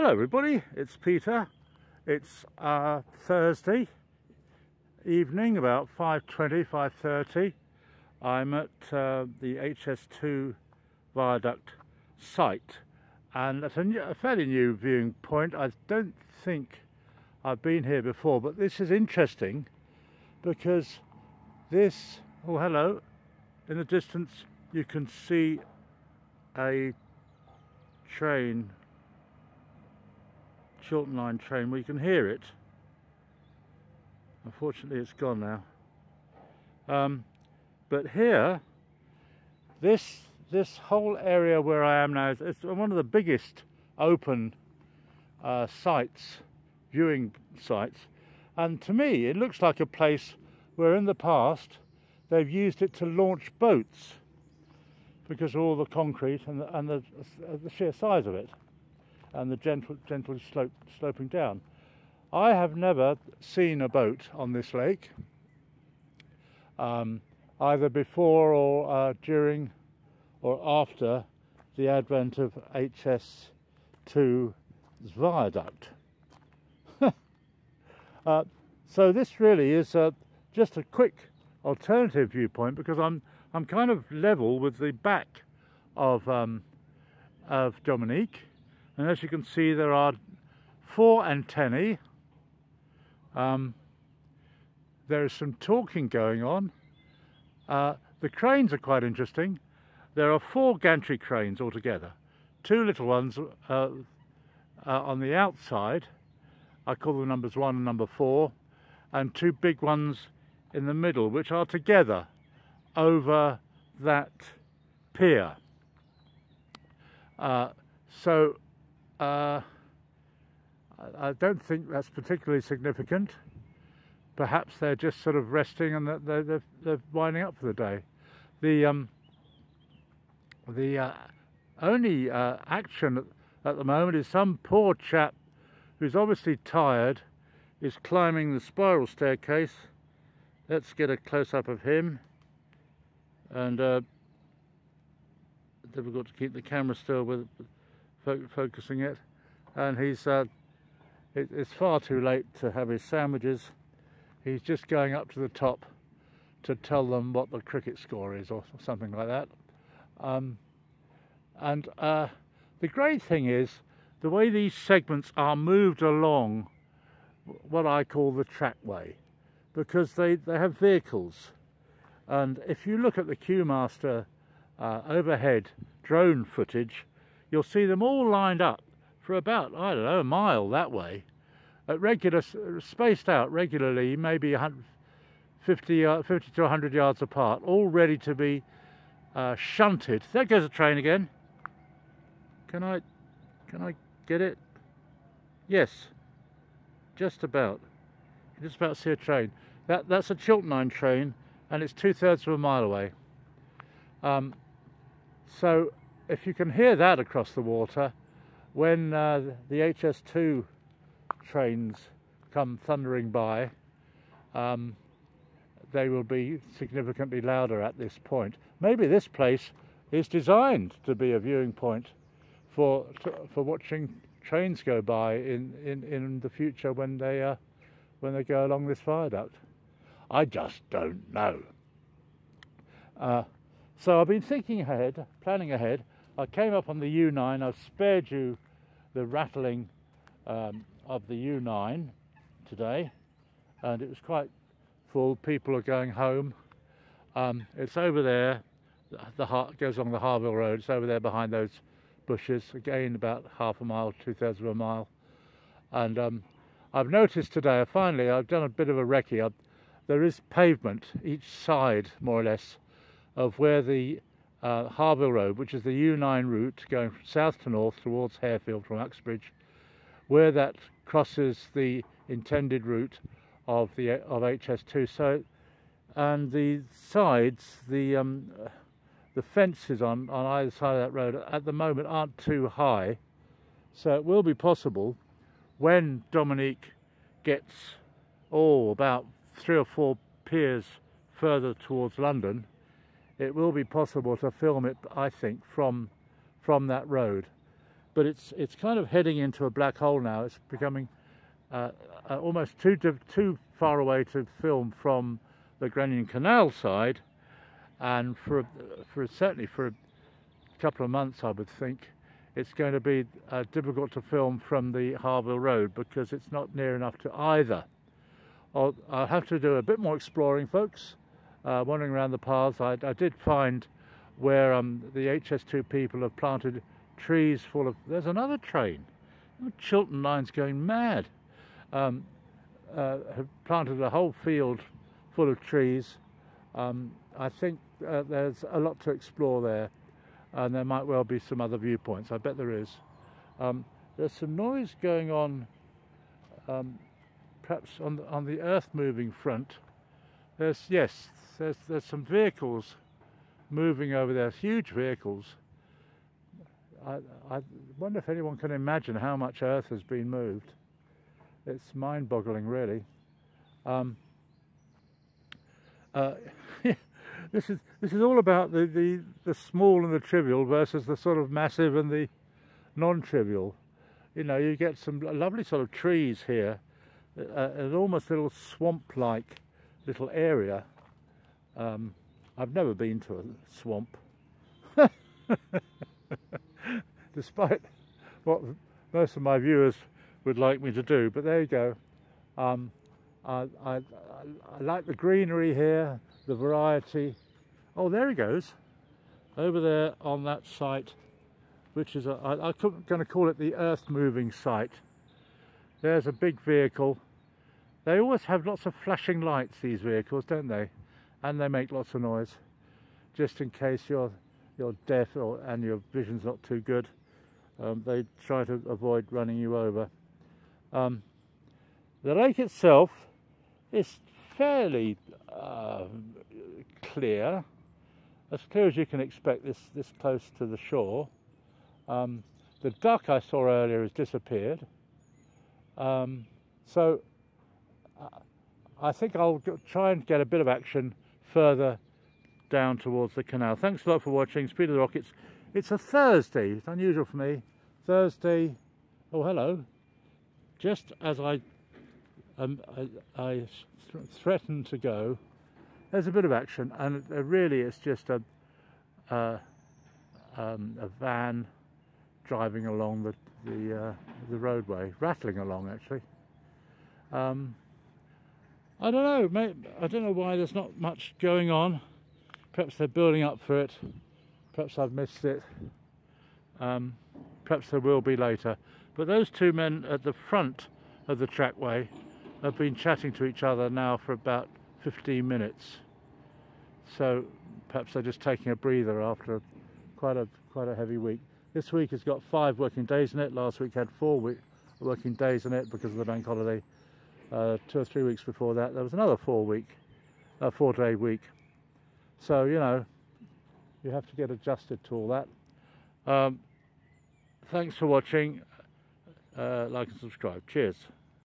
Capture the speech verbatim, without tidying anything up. Hello everybody, it's Peter. It's uh, Thursday evening, about five twenty, five thirty. I'm at uh, the H S two viaduct site, and that's a, new, a fairly new viewing point. I don't think I've been here before, but this is interesting because this, oh hello, in the distance you can see a train, Chiltern Line train. We can hear it. Unfortunately it's gone now. Um, but here, this this whole area where I am now, it's one of the biggest open uh, sites, viewing sites, and to me it looks like a place where in the past they've used it to launch boats because of all the concrete and the, and the, uh, the sheer size of it and the gentle, gentle slope sloping down. I have never seen a boat on this lake, um, either before or uh, during or after the advent of H S two's viaduct. uh, so this really is a, just a quick alternative viewpoint, because I'm I'm kind of level with the back of um, of Dominique. And as you can see, there are four antennae. Um, there is some talking going on. Uh, the cranes are quite interesting. There are four gantry cranes altogether. Two little ones uh, uh, on the outside. I call them numbers one and number four. And two big ones in the middle, which are together over that pier. Uh, so... Uh, I don't think that's particularly significant. Perhaps they're just sort of resting and they're, they're, they're winding up for the day. The um, the uh, only uh, action at the moment is some poor chap who's obviously tired is climbing the spiral staircase. Let's get a close-up of him. And uh, difficult to keep the camera still with focusing it, and he's uh, it, it's far too late to have his sandwiches. He's just going up to the top to tell them what the cricket score is or something like that. Um, and uh, the great thing is the way these segments are moved along what I call the trackway, because they, they have vehicles. And if you look at the Q-master uh, overhead drone footage, you'll see them all lined up for about, I don't know, a mile that way, at regular, spaced out regularly, maybe fifty to one hundred yards apart, all ready to be uh, shunted. There goes a train again. Can I, can I get it? Yes, just about. You just about see a train. That, that's a Chiltern Line train, and it's two thirds of a mile away. Um, so. If you can hear that across the water, when uh, the H S two trains come thundering by, um, they will be significantly louder at this point. Maybe this place is designed to be a viewing point for for watching trains go by in in, in the future when they uh, when they go along this viaduct. I just don't know. Uh, so I've been thinking ahead, planning ahead. I came up on the U nine. I've spared you the rattling um, of the U nine today, and it was quite full. People are going home. Um, it's over there. The heart goes along the Harvil Road. It's over there behind those bushes. Again, about half a mile, two thirds of a mile. And um, I've noticed today. Finally, I've done a bit of a recce. I've, there is pavement each side, more or less, of where the Uh, Harvil Road, which is the U nine route going from south to north towards Harefield from Uxbridge, where that crosses the intended route of the of H S two. So, and the sides, the um, the fences on on either side of that road at the moment aren't too high, so it will be possible when Dominique gets oh about three or four piers further towards London. It will be possible to film it, I think, from from that road. but it's it's kind of heading into a black hole now. It's becoming uh, uh, almost too too far away to film from the Grand Union Canal side, and for for certainly for a couple of months, I would think it's going to be uh, difficult to film from the Harvil Road because it's not near enough to either. I'll, I'll have to do a bit more exploring, folks, uh, wandering around the paths. I, I did find where um, the H S two people have planted trees full of... There's another train. The Chiltern Line's going mad. Um, uh, have planted a whole field full of trees. Um, I think uh, there's a lot to explore there, and there might well be some other viewpoints. I bet there is. Um, there's some noise going on, um, perhaps on the, on the earth-moving front. There's, yes, there's, there's some vehicles moving over there, huge vehicles. I, I wonder if anyone can imagine how much earth has been moved. It's mind-boggling, really. Um, uh, This is this is all about the, the the small and the trivial versus the sort of massive and the non-trivial. You know, you get some lovely sort of trees here, uh, an almost little swamp-like little area. Um, I've never been to a swamp, despite what most of my viewers would like me to do. But there you go. Um, I, I I like the greenery here. The variety. Oh, there he goes over there on that site, which is a, I, I'm going to call it the earth moving site. There's a big vehicle. They always have lots of flashing lights, these vehicles, don't they? And they make lots of noise, just in case you're you're deaf or and your vision's not too good. Um, they try to avoid running you over. Um, the lake itself is fairly uh, clear, as clear as you can expect this this close to the shore. Um, the duck I saw earlier has disappeared, um, so I think I'll try and get a bit of action further down towards the canal. Thanks a lot for watching. Speed of the Rockets. It's a Thursday. It's unusual for me. Thursday. Oh, hello. Just as I um, I, I threatened to go, there's a bit of action, and really it's just a uh, um, a van driving along the the, uh, the roadway, rattling along actually. Um, I don't know, maybe, I don't know why there's not much going on. Perhaps they're building up for it. Perhaps I've missed it. Um, perhaps there will be later. But those two men at the front of the trackway have been chatting to each other now for about fifteen minutes, so perhaps they're just taking a breather after quite a quite a heavy week. This week has got five working days in it. Last week had four week, working days in it because of the bank holiday. Uh, two or three weeks before that, there was another four week, uh, four day week. So you know, you have to get adjusted to all that. Um, thanks for watching. Uh, like and subscribe. Cheers.